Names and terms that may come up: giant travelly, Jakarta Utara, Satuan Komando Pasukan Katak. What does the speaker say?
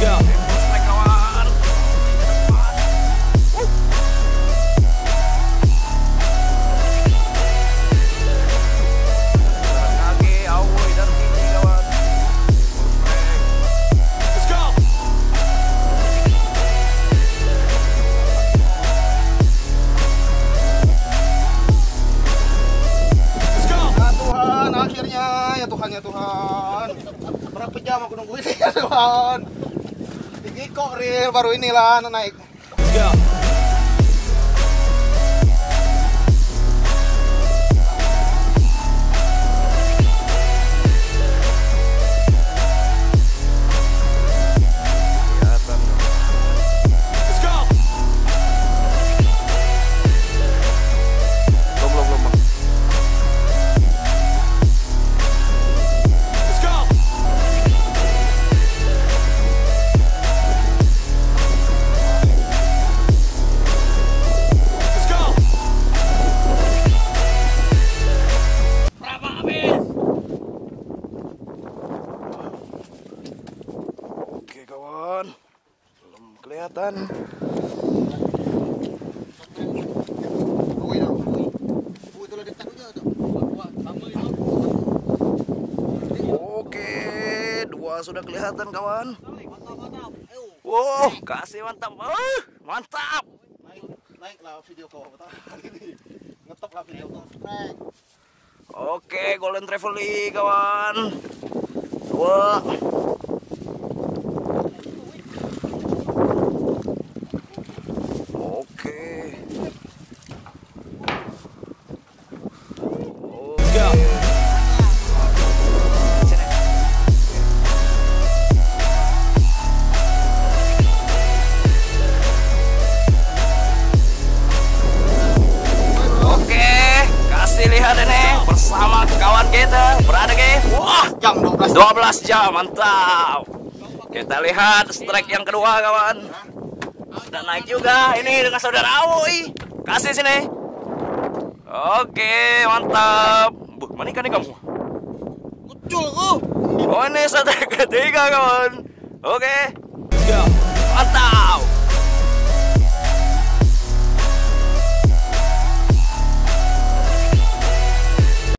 go. Ya Tuhan, berapa jam aku nungguin ya Tuhan. Ini kok real baru inilah naik. Let's go. Kelihatan. Oke, dua sudah kelihatan kawan. Wow, kasih mantap. Mantap. Naiklah video kau. Ngetoplah video kau. Oke, Golden Travelly kawan. Dua. Bersama kawan kita berada ke 12 jam, mantap. Kita lihat strike yang kedua kawan. Udah naik juga ini dengan saudara Awi. Kasih sini. Oke, mantap. Buh, mana ikan nih kamu? Muncul. Oh, ini strike ketiga kawan. Oke. Let's go.